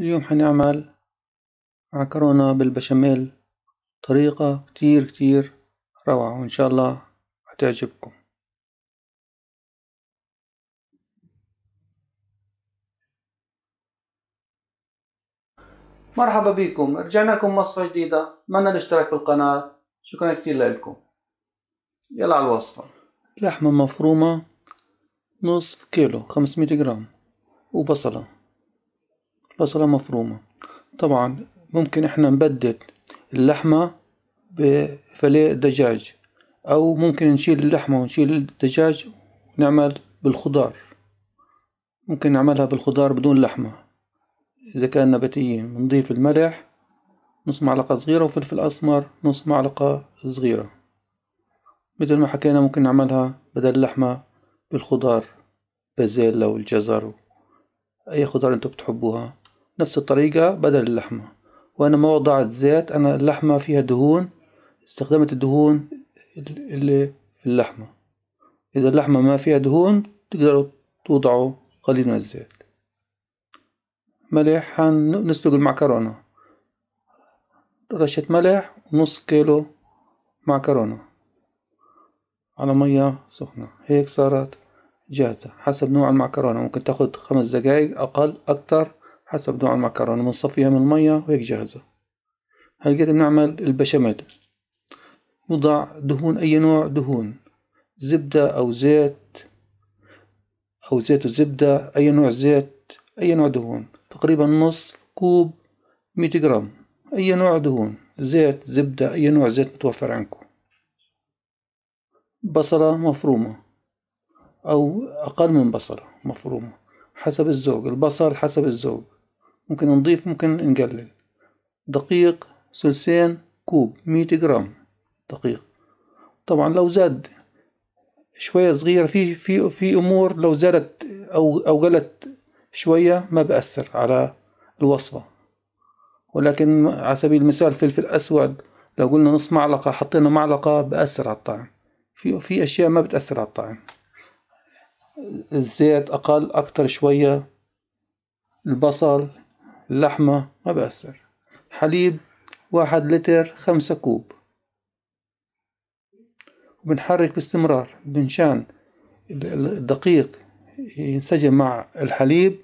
اليوم حنعمل معكرونة بالبشاميل، طريقة كتير كتير روعة وان شاء الله هتعجبكم. مرحبا بكم، رجعنا لكم وصفة جديدة. اتمنى الاشتراك بالقناة، شكرا كتير لكم. يلا على الوصفة. لحمة مفرومة نصف كيلو 500 جرام، وبصلة مفرومة. طبعا ممكن احنا نبدل اللحمة بفليه دجاج، او ممكن نشيل اللحمة ونشيل الدجاج ونعمل بالخضار. ممكن نعملها بالخضار بدون لحمة اذا كان نباتيين. نضيف الملح نص معلقة صغيرة، وفلفل اسمر نص معلقة صغيرة. مثل ما حكينا ممكن نعملها بدل اللحمة بالخضار، بازيلا والجزر، اي خضار انتو بتحبوها. نفس الطريقة بدل اللحمة. وانا ما وضعت زيت، انا اللحمة فيها دهون، استخدمت الدهون اللي في اللحمة. اذا اللحمة ما فيها دهون تقدروا توضعوا قليل من الزيت. ملح، هنسلق المعكرونة. رشة ملح ونص كيلو معكرونة على مية سخنة. هيك صارت جاهزة. حسب نوع المعكرونة ممكن تاخد 5 دقايق، اقل اكتر حسب نوع المعكرونة. بنصفيها من المية وهيك جاهزة. هلقيت بنعمل البشاميل. نضع دهون، اي نوع دهون، زبدة او زيت، او زيت وزبدة، اي نوع زيت، اي نوع دهون. تقريبا نصف كوب 100 جرام، اي نوع دهون، زيت، زبدة، اي نوع زيت متوفر عندكم. بصلة مفرومة او اقل من بصلة مفرومة حسب الذوق، البصل حسب الذوق. ممكن نضيف ممكن نقلل. دقيق 2 كوب 100 جرام دقيق. طبعا لو زاد شوية صغيرة، في امور لو زادت او قلت شوية ما بأثر على الوصفة. ولكن على سبيل المثال فلفل أسود لو قلنا نص معلقة حطينا معلقة بأثر على الطعم. في أشياء ما بتأثر على الطعم. الزيت أقل أكتر شوية، البصل، اللحمة ما بأثر. حليب 1 لتر 5 كوب. وبنحرك باستمرار، بنشان الدقيق ينسجم مع الحليب.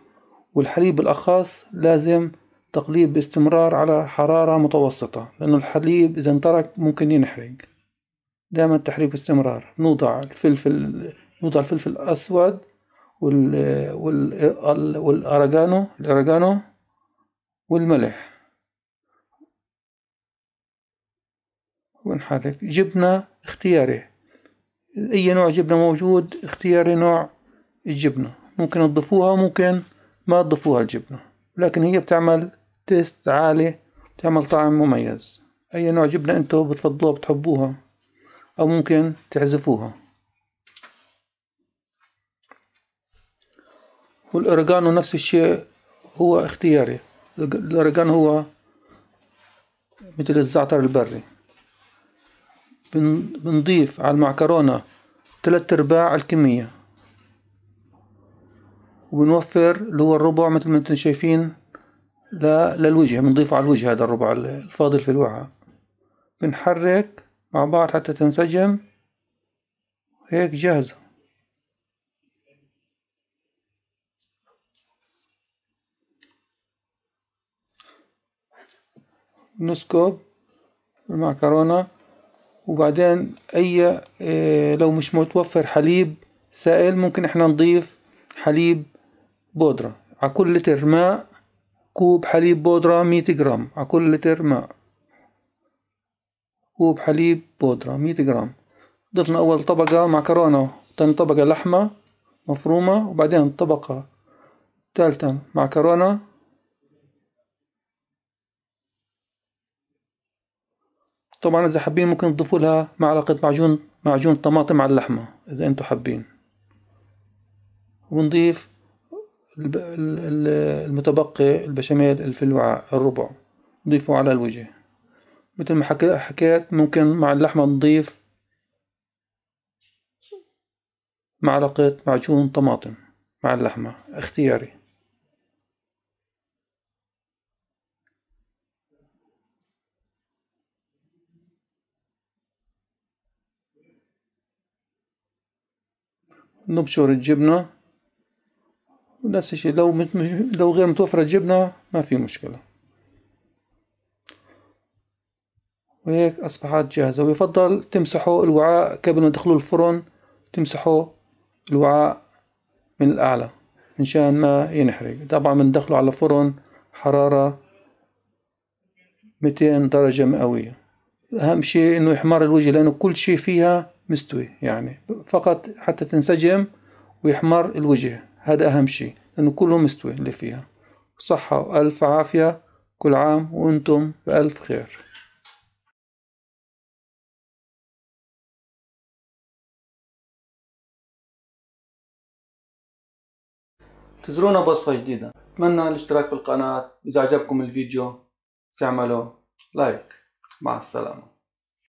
والحليب بالأخص لازم تقليب باستمرار على حرارة متوسطة، لأنه الحليب إذا انترك ممكن ينحرق. دائما تحريك باستمرار. نوضع الفلفل الأسود والأرغانو والملح، ونحرك. جبنة اختياري، أي نوع جبنة موجود اختياري. نوع الجبنة ممكن تضيفوها ممكن ما تضيفوها الجبنة، لكن هي بتعمل تيست عالي، بتعمل طعم مميز. اي نوع جبنة انتو بتفضلوها بتحبوها، او ممكن تعزفوها. والأرغانو نفس الشيء، هو اختياري. الأرغانو هو مثل الزعتر البري. بنضيف على المعكرونة 3/4 الكمية، وبنوفر اللي هو الربع مثل ما انتم شايفين للوجه. بنضيفه على الوجه هذا الربع الفاضل في الوعاء. بنحرك مع بعض حتى تنسجم. هيك جاهزة. نسكب المعكرونة. وبعدين اي لو مش متوفر حليب سائل ممكن احنا نضيف حليب بودرة. على كل لتر ماء كوب حليب بودرة 100 جرام. على كل لتر ماء كوب حليب بودرة 100 جرام. ضفنا أول طبقة معكرونة، ثاني طبقة لحمة مفرومة، وبعدين طبقة ثالثة معكرونة، طبعا إذا حابين ممكن تضيفوا لها معلقة معجون طماطم على اللحمة إذا أنتوا حابين. ونضيف المتبقي البشاميل اللي في الوعاء الربع، نضيفه على الوجه. مثل ما حكيت ممكن مع اللحمة نضيف معلقة معجون طماطم مع اللحمة، اختياري. نبشر الجبنة، ونفس الشيء لو غير متوفرة الجبنة ما في مشكلة. وهيك أصبحت جاهزة. ويفضل تمسحوا الوعاء قبل ما تدخلوا الفرن، تمسحوا الوعاء من الأعلى مشان ما ينحرق. طبعا من دخله على فرن حرارة 200 درجة مئوية. أهم شيء إنه يحمر الوجه، لأنه كل شيء فيها مستوي، يعني فقط حتى تنسجم ويحمر الوجه، هذا أهم شيء لأنه كله مستوي اللي فيها. صحة وألف عافية، كل عام وأنتم بألف خير. تزرونا بصة جديدة. أتمنى الاشتراك بالقناة. إذا عجبكم الفيديو تعملوا لايك. مع السلامة.